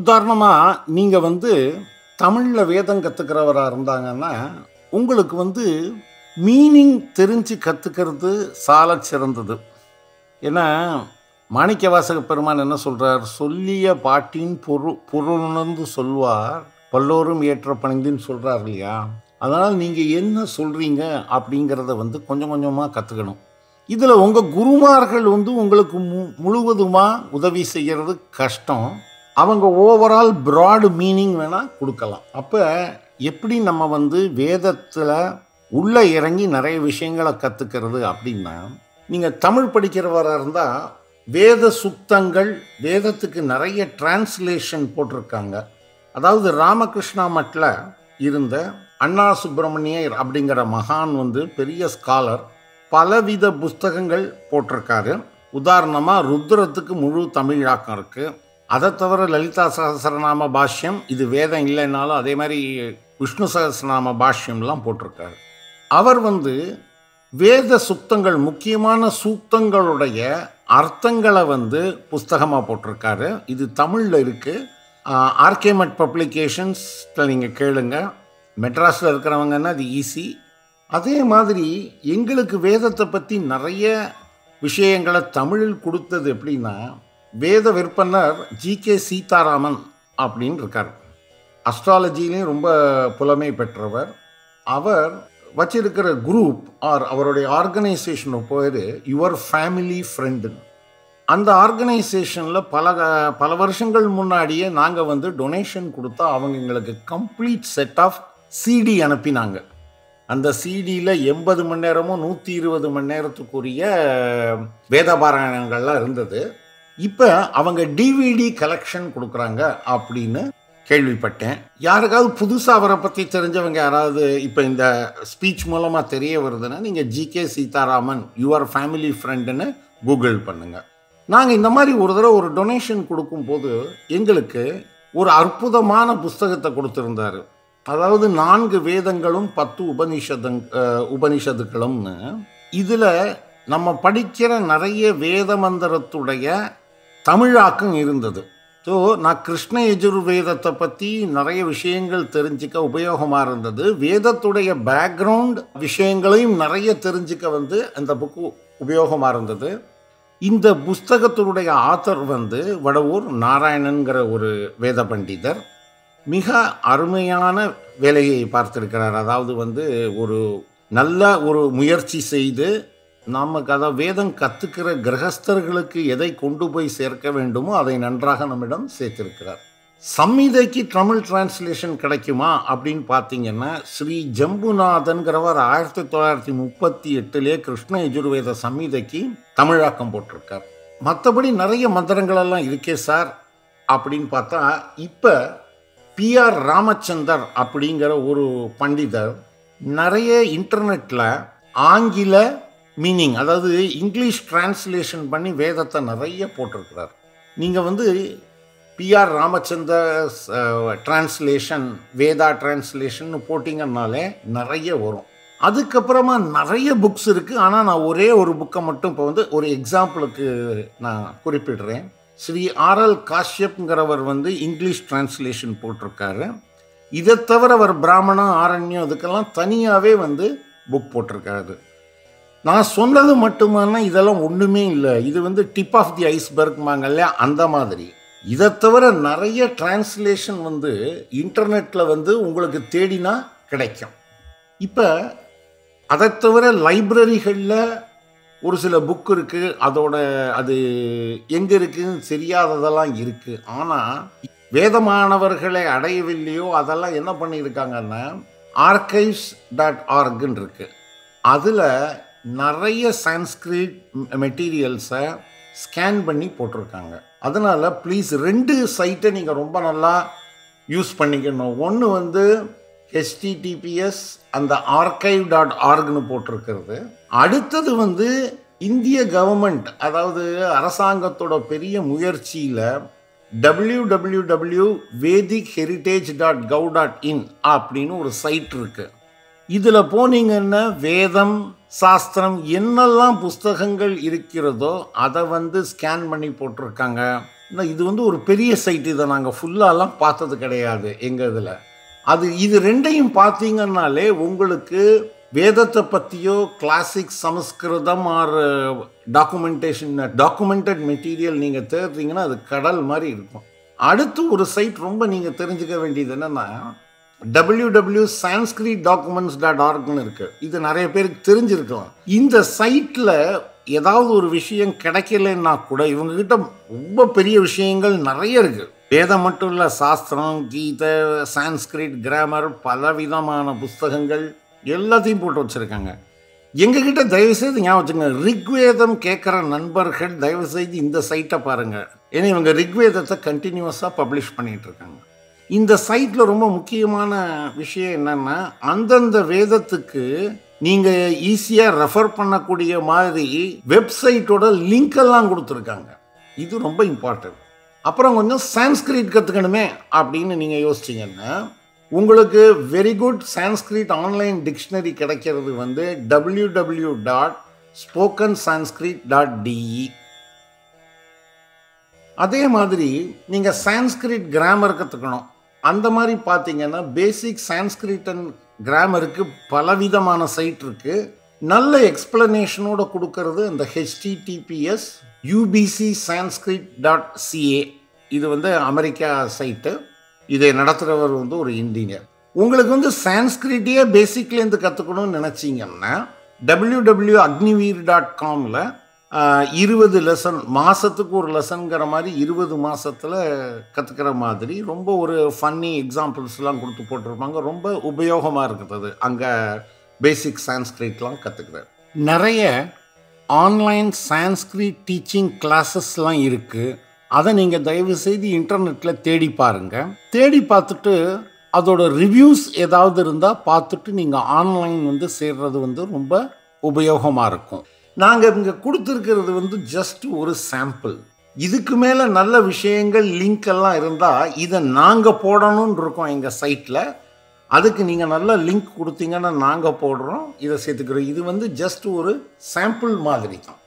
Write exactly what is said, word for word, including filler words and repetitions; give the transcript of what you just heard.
உதாரணமாக நீங்கள் வந்து தமிழில் வேதம் கற்றுக்கிறவராக இருந்தாங்கன்னா உங்களுக்கு வந்து மீனிங் தெரிஞ்சு கற்றுக்கிறது சால சிறந்தது. ஏன்னா மாணிக்கவாசக பெருமான் என்ன சொல்கிறார், சொல்லிய பாட்டின் பொரு பொருளுணர்ந்து சொல்வார் பல்லோரும் ஏற்ற பணிந்துன்னு சொல்கிறார் இல்லையா. அதனால் நீங்கள் என்ன சொல்கிறீங்க அப்படிங்கிறத வந்து கொஞ்சம் கொஞ்சமாக கற்றுக்கணும். இதில் உங்கள் குருமார்கள் வந்து உங்களுக்கு மு முழுவதுமாக உதவி செய்கிறது கஷ்டம். அவங்க ஓவரால் ப்ராடு மீனிங் வேணால் கொடுக்கலாம். அப்போ எப்படி நம்ம வந்து வேதத்தில் உள்ளே இறங்கி நிறைய விஷயங்களை கற்றுக்கிறது அப்படின்னா, நீங்கள் தமிழ் படிக்கிறவராக இருந்தால் வேத சுத்தங்கள் வேதத்துக்கு நிறைய டிரான்ஸ்லேஷன் போட்டிருக்காங்க. அதாவது ராமகிருஷ்ணா மட்டில் இருந்த அண்ணா சுப்பிரமணியர் அப்படிங்கிற மகான் வந்து பெரிய ஸ்காலர், பலவித புஸ்தகங்கள் போட்டிருக்காரு. உதாரணமாக ருத்ரத்துக்கு முழு தமிழாக்கம் இருக்குது. அதை தவிர லலிதா சஹஸ்ரநாம பாஷ்யம், இது வேதம் இல்லைன்னாலும் அதே மாதிரி விஷ்ணு சஹஸ்ரநாம பாஷ்யம்லாம் போட்டிருக்காரு. அவர் வந்து வேத சுக்தங்கள் முக்கியமான சூக்தங்களுடைய அர்த்தங்களை வந்து புஸ்தகமாக போட்டிருக்காரு. இது தமிழில் இருக்குது. ஆர்கேமெட் பப்ளிகேஷன்ஸில் நீங்கள் கேளுங்க. மெட்ராஸில் இருக்கிறவங்கன்னா அது ஈஸி. அதே மாதிரி எங்களுக்கு வேதத்தை பற்றி நிறைய விஷயங்களை தமிழில் கொடுத்தது எப்படின்னா, வேத விற்பனர் ஜி கே சீதாராமன் அப்படின்னு இருக்கார். அஸ்ட்ராலஜிலையும் ரொம்ப புலமை பெற்றவர். அவர் வச்சிருக்கிற குரூப் ஆர் அவருடைய ஆர்கனைசேஷனோட பேர் யுவர் ஃபேமிலி ஃப்ரெண்டுன்னு. அந்த ஆர்கனைசேஷனில் பல பல வருஷங்கள் முன்னாடியே நாங்கள் வந்து டொனேஷன் கொடுத்தா அவங்க எங்களுக்கு கம்ப்ளீட் செட் ஆஃப் சிடி அனுப்பினாங்க. அந்த சிடியில் எண்பது மணி நேரமும் நூற்றி இருபது மணி நேரத்துக்குரிய வேதபாராயணங்கள்லாம் இருந்தது. இப்போ அவங்க டிவிடி கலெக்ஷன் கொடுக்குறாங்க அப்படின்னு கேள்விப்பட்டேன். யாருக்காவது புதுசாக அவரை பற்றி தெரிஞ்சவங்க யாராவது இப்போ இந்த ஸ்பீச் மூலமாக தெரிய வருதுன்னா, நீங்கள் G K Seetharaman your family ஃப்ரெண்டுன்னு கூகுள் பண்ணுங்கள். நாங்கள் இந்த மாதிரி ஒரு தடவை ஒரு டொனேஷன் கொடுக்கும்போது எங்களுக்கு ஒரு அற்புதமான புஸ்தகத்தை கொடுத்துருந்தார். அதாவது நான்கு வேதங்களும் பத்து உபநிஷத உபநிஷத்துக்களும்னு. இதில் நம்ம படிக்கிற நிறைய வேத மந்திரத்துடைய தமிழாக்கம் இருந்தது. ஸோ நான் கிருஷ்ண யஜுர்வேதத்தை பற்றி நிறைய விஷயங்கள் தெரிஞ்சிக்க உபயோகமாக இருந்தது. வேதத்துடைய பேக்ரவுண்ட் விஷயங்களையும் நிறைய தெரிஞ்சிக்க வந்து அந்த புக்கு உபயோகமாக இருந்தது. இந்த புஸ்தகத்தினுடைய ஆத்தர் வந்து வடவூர் நாராயணன்கிற ஒரு வேத பண்டிதர். மிக அருமையான வேலையை பார்த்திருக்கிறார். அதாவது வந்து ஒரு நல்ல ஒரு முயற்சி செய்து நமக்கு அதை வேதம் கற்றுக்கிற கிரகஸ்தர்களுக்கு எதை கொண்டு போய் சேர்க்க வேண்டுமோ அதை நன்றாக நம்மிடம் சேர்த்திருக்கிறார். சம்மிதைக்கு தமிழ் டிரான்ஸ்லேஷன் கிடைக்குமா அப்படின்னு பார்த்தீங்கன்னா, ஸ்ரீ ஜம்புநாதன்கிறவர் ஆயிரத்தி தொள்ளாயிரத்தி முப்பத்தி எட்டுலேயே கிருஷ்ண யஜுர்வேத சம்மிதைக்கு தமிழாக்கம் போட்டிருக்கார். மற்றபடி நிறைய மந்திரங்களெல்லாம் இருக்கே சார் அப்படின்னு பார்த்தா, இப்போ பி ஆர் ராமச்சந்தர் அப்படிங்கிற ஒரு பண்டிதர் நிறைய இன்டர்நெட்டில் ஆங்கில மீனிங், அதாவது இங்கிலீஷ் டிரான்ஸ்லேஷன் பண்ணி வேதத்தை நிறைய போட்டிருக்கிறார். நீங்கள் வந்து PR Ramachander translation Veda translation போட்டிங்கன்னாலே நிறைய வரும். அதுக்கப்புறமா நிறைய புக்ஸ் இருக்குது. ஆனால் நான் ஒரே ஒரு புக்கை மட்டும் இப்போ வந்து ஒரு எக்ஸாம்பிளுக்கு நான் குறிப்பிடுறேன். ஸ்ரீ ஆர்எல் காஷ்யப்ங்கிறவர் வந்து இங்கிலீஷ் டிரான்ஸ்லேஷன் போட்டிருக்காரு. இதை தவிர அவர் பிராமணம் ஆரண்யம் இதுக்கெல்லாம் தனியாகவே வந்து புக் போட்டிருக்காரு. நான் சொன்னது மட்டுமானா இதெல்லாம் ஒன்றுமே இல்லை. இது வந்து டிப் ஆஃப் தி ஐஸ்பர்க் மாங்கல்லையா, அந்த மாதிரி. இதை தவிர நிறைய டிரான்ஸ்லேஷன் வந்து இன்டர்நெட்டில் வந்து உங்களுக்கு தேடினா கிடைக்கும். இப்போ அதை தவிர லைப்ரரிகளில் ஒரு சில புக் இருக்குது. அதோட அது எங்கே இருக்குதுன்னு தெரியாததெல்லாம் இருக்குது. ஆனால் வேதமானவர்களை அடையவில்லையோ அதெல்லாம் என்ன பண்ணியிருக்காங்கன்னா, ஆர்கைவ்ஸ் டாட் ஆர்க்னு இருக்குது. அதில் நிறைய சான்ஸ்கிரிட் மெட்டீரியல்ஸை ஸ்கேன் பண்ணி போட்டிருக்காங்க. அதனால் ப்ளீஸ் ரெண்டு சைட்டை நீங்கள் ரொம்ப நல்லா யூஸ் பண்ணிக்கணும். ஒன்று வந்து ஹெச்டிடிபிஎஸ் அந்த ஆர்கைவ் டாட் ஆர்க்னு போட்டிருக்கிறது. அடுத்தது வந்து இந்திய கவர்மெண்ட், அதாவது அரசாங்கத்தோட பெரிய முயற்சியில் W W W dot Vedic heritage dot gov dot in அப்படின்னு ஒரு சைட் இருக்குது. இதில் போனீங்கன்னா வேதம் சாஸ்திரம் என்னெல்லாம் புஸ்தகங்கள் இருக்கிறதோ அதை வந்து ஸ்கேன் பண்ணி போட்டிருக்காங்க. இது வந்து ஒரு பெரிய சைட், இதை நாங்கள் ஃபுல்லாலாம் பார்த்தது கிடையாது எங்கள் இதில். அது இது ரெண்டையும் பார்த்தீங்கன்னாலே உங்களுக்கு வேதத்தை பற்றியோ classic Sanskrit or documentation documented material நீங்கள் தேடுறீங்கன்னா அது கடல் மாதிரி இருக்கும். அடுத்து ஒரு சைட் ரொம்ப நீங்கள் தெரிஞ்சுக்க வேண்டியது என்னென்னா W W W dot sanskrit documents dot org இருக்குது. இது நிறைய பேருக்கு தெரிஞ்சிருக்கலாம். இந்த சைட்டில் ஏதாவது ஒரு விஷயம் கிடைக்கலன்னா கூட இவங்ககிட்ட ரொம்ப பெரிய விஷயங்கள் நிறைய இருக்குது. வேதம் மட்டும் இல்லை, சாஸ்திரம், கீதை, சான்ஸ்கிரிட், கிராமர், பலவிதமான புஸ்தகங்கள் எல்லாத்தையும் போட்டு வச்சுருக்காங்க. எங்ககிட்ட தயவுசெய்து ஞாபகம் வச்சுங்க, ரிக்வேதம் கேட்குற நண்பர்கள் தயவுசெய்து இந்த சைட்டை பாருங்கள். ஏன்னா இவங்க ரிக்வேதத்தை கண்டினியூஸாக பப்ளிஷ் பண்ணிகிட்ருக்காங்க. இந்த சைட்டில் ரொம்ப முக்கியமான விஷயம் என்னென்னா, அந்தந்த வேதத்துக்கு நீங்கள் ஈஸியாக ரெஃபர் பண்ணக்கூடிய மாதிரி வெப்சைட்டோட லிங்கெல்லாம் கொடுத்துருக்காங்க. இது ரொம்ப இம்பார்ட்டன்ட். அப்புறம் கொஞ்சம் சான்ஸ்கிரிட் கற்றுக்கணுமே அப்படின்னு நீங்கள் யோசிச்சிங்கன்னா உங்களுக்கு very good Sanskrit online dictionary கிடைக்கிறது வந்து W W W dot spoken Sanskrit dot DE. அதே மாதிரி நீங்கள் சான்ஸ்கிரிட் கிராமர் கற்றுக்கணும். அந்த மாதிரி பார்த்தீங்கன்னா பேசிக் சான்ஸ்கிரிட் அண்ட் கிராமருக்கு பலவிதமான சைட் இருக்குது. நல்ல எக்ஸ்பிளனேஷனோடு கொடுக்கறது அந்த HTTPS UBC Sanskrit dot CA. இது வந்து அமெரிக்கா சைட்டு. இதை நடத்துகிறவர் வந்து ஒரு இந்தியர். உங்களுக்கு வந்து சான்ஸ்கிரிட்டையே பேசிக்லேருந்து கற்றுக்கணும்னு நினச்சிங்கன்னா W W W dot Agniveer dot காமில் இருபது லெசன், மாதத்துக்கு ஒரு லெசன்கிற மாதிரி இருபது மாதத்தில் கற்றுக்கிற மாதிரி ரொம்ப ஒரு ஃபன்னி எக்ஸாம்பிள்ஸ்லாம் கொடுத்து போட்டிருப்பாங்க. ரொம்ப உபயோகமாக இருக்குது. அங்கே பேசிக் சான்ஸ்கிரிட்லாம் கற்றுக்கிறார். நிறைய ஆன்லைன் சான்ஸ்கிரிட் டீச்சிங் கிளாஸஸ்லாம் இருக்குது. அதை நீங்கள் தயவுசெய்து இன்டர்நெட்டில் தேடி பாருங்கள். தேடி பார்த்துட்டு அதோட ரிவ்யூஸ் ஏதாவது இருந்தால் பார்த்துட்டு நீங்கள் ஆன்லைன் வந்து சேர்றது வந்து ரொம்ப உபயோகமாக இருக்கும். நாங்கள் இங்கே கொடுத்துருக்கிறது வந்து ஜஸ்ட் ஒரு சாம்பிள். இதுக்கு மேலே நல்ல விஷயங்கள் லிங்க்கெல்லாம் இருந்தால் இதை நாங்கள் போடணும்னு இருக்கோம் எங்கள் சைட்டில். அதுக்கு நீங்கள் நல்லா லிங்க் கொடுத்தீங்கன்னா நாங்கள் போடுறோம், இதை சேர்த்துக்கிறோம். இது வந்து ஜஸ்ட் ஒரு சாம்பிள் மாதிரி தான்.